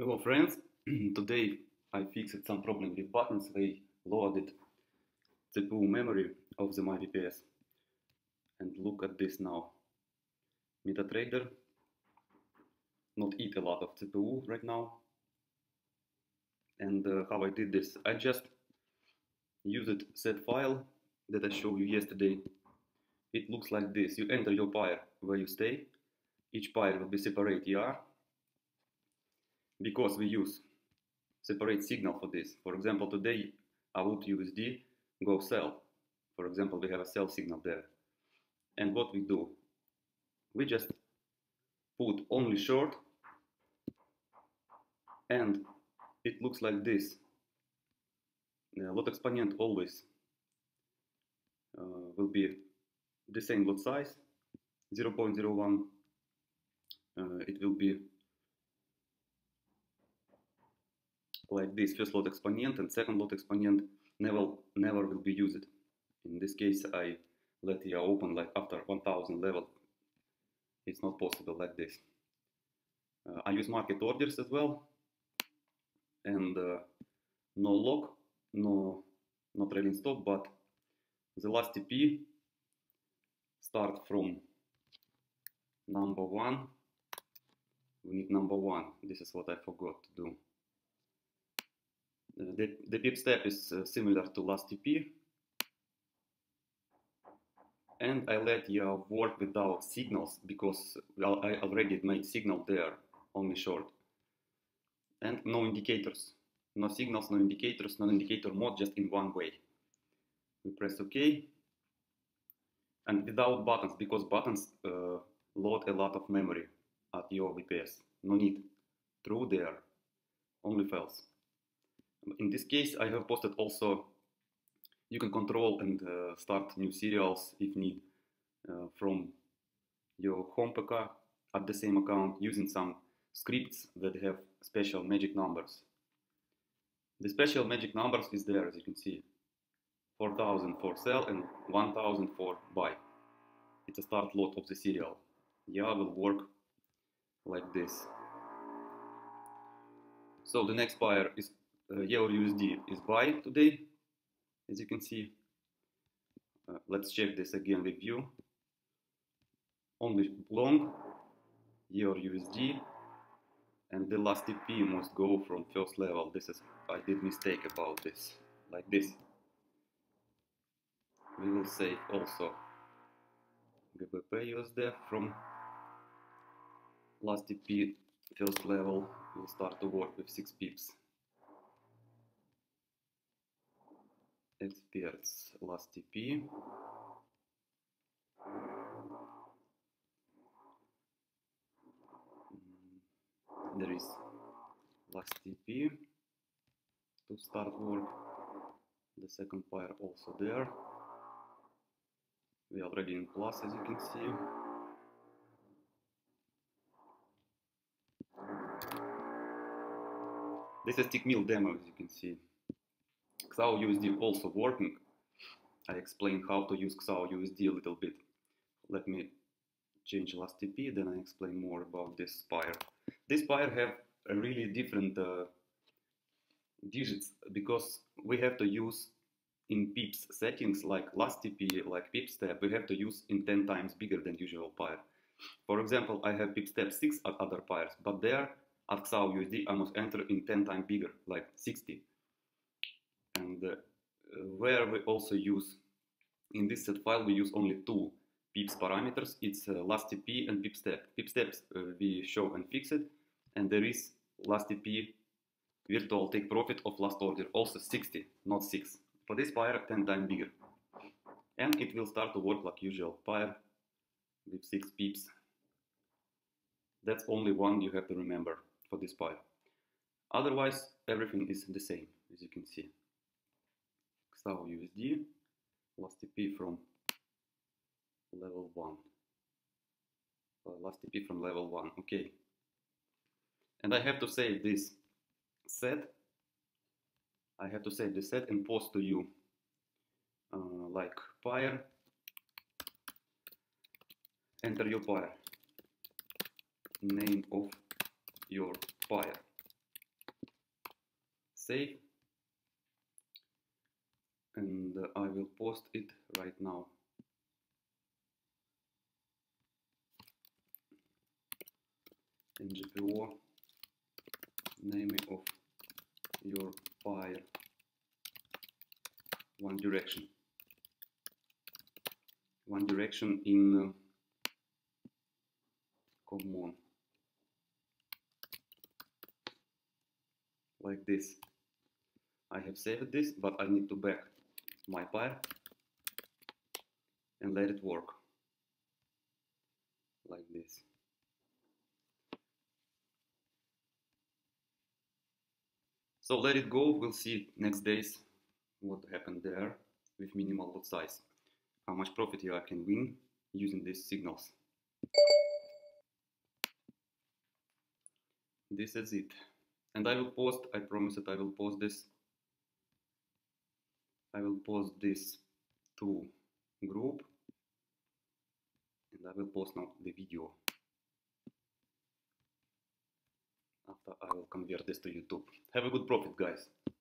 Hello friends, today I fixed some problem with buttons. They loaded the CPU memory of the MyVPS. And look at this now. MetaTrader not eat a lot of CPU right now. And how I did this, I just used that file that I showed you yesterday. It looks like this. You enter your pair where you stay. Each pair will be separate ER. Because we use separate signal for this. For example, today XAUUSD go sell. For example, we have a sell signal there. And what we do? We just put only short and it looks like this. Lot exponent always will be the same lot size, 0.01. It will be like this, first lot exponent and second lot exponent never will be used. In this case, I let it open like after 1000 level. It's not possible like this. I use market orders as well, and no lock, no trailing stop, but the last TP start from number one. We need number one. This is what I forgot to do. The pip step is similar to last TP, and I let you work without signals because I already made signal there, only short, and no indicators, no signals, no indicators, no indicator mode, just in one way. We press OK, and without buttons because buttons load a lot of memory at your VPS. No need. Through there, only files. In this case, I have posted also, you can control and start new serials if need from your home PK at the same account using some scripts that have special magic numbers. The special magic numbers is there, as you can see, 4000 for sell and 1000 for buy. It's a start lot of the serial. Yeah, will work like this. So the next pair is EURUSD is buy today, as you can see. Let's check this again with view. Only long EURUSD, and the last TP must go from first level. This is, I did mistake about this, like this. We will save also GBPUSD from last TP first level. We'll start to work with 6 pips. Experts last TP, there is last TP to start work, the second pair also there, we are already in plus, as you can see. This is Tickmill demo, as you can see. XAUUSD also working. I explain how to use XAUUSD a little bit. Let me change last TP, then I explain more about this pair. This pair have a really different digits because we have to use in pips settings like last TP, like pip step. We have to use in 10 times bigger than usual pair. For example, I have pip step 6 at other pairs, but there at XAUUSD I must enter in 10 times bigger, like 60. And where we also use, in this set file we use only 2 pips parameters, it's last TP and pip step. Pip steps we show and fix it, and there is last TP virtual take profit of last order, also 60, not 6. For this pair 10 times bigger. And it will start to work like usual pair with 6 pips. That's only one you have to remember for this pair. Otherwise everything is the same, as you can see. XAUUSD, last TP from level 1. Last TP from level 1, okay. And I have to save this set. I have to save the set and post to you like pair. Enter your pair. Name of your pair. save, and I will post it right now. In GPO, name of your file one direction in common, like this. I have saved this, but I need to back my file and let it work like this. So let it go, we'll see next days what happened there with minimal lot size. How much profit here I can win using these signals. This is it. And I will post, I promise that I will post this. I will post this to group. And I will post now the video. After I will convert this to YouTube. Have a good profit, guys.